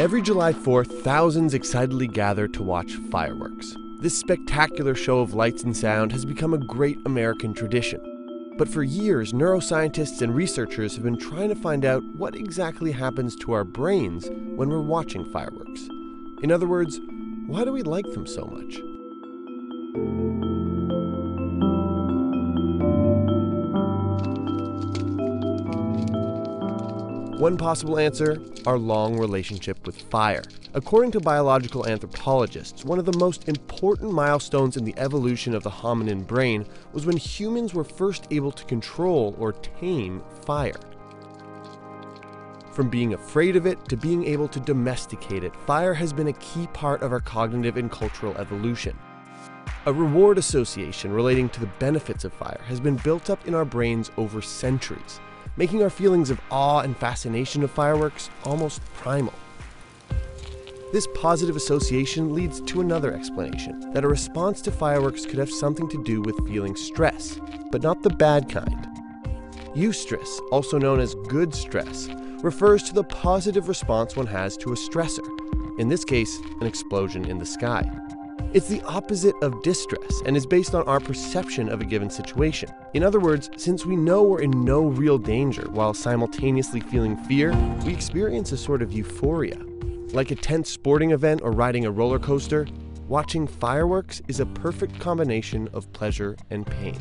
Every July 4th, thousands excitedly gather to watch fireworks. This spectacular show of lights and sound has become a great American tradition. But for years, neuroscientists and researchers have been trying to find out what exactly happens to our brains when we're watching fireworks. In other words, why do we like them so much? One possible answer, our long relationship with fire. According to biological anthropologists, one of the most important milestones in the evolution of the hominin brain was when humans were first able to control or tame fire. From being afraid of it to being able to domesticate it, fire has been a key part of our cognitive and cultural evolution. A reward association relating to the benefits of fire has been built up in our brains over centuries, making our feelings of awe and fascination of fireworks almost primal. This positive association leads to another explanation, that a response to fireworks could have something to do with feeling stress, but not the bad kind. Eustress, also known as good stress, refers to the positive response one has to a stressor, in this case, an explosion in the sky. It's the opposite of distress and is based on our perception of a given situation. In other words, since we know we're in no real danger while simultaneously feeling fear, we experience a sort of euphoria. Like a tense sporting event or riding a roller coaster, watching fireworks is a perfect combination of pleasure and pain.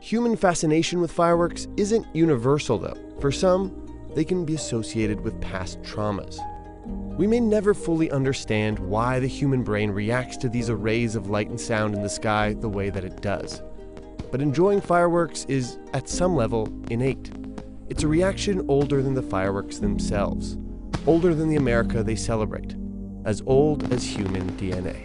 Human fascination with fireworks isn't universal though. For some, they can be associated with past traumas. We may never fully understand why the human brain reacts to these arrays of light and sound in the sky the way that it does. But enjoying fireworks is, at some level, innate. It's a reaction older than the fireworks themselves, older than the America they celebrate, as old as human DNA.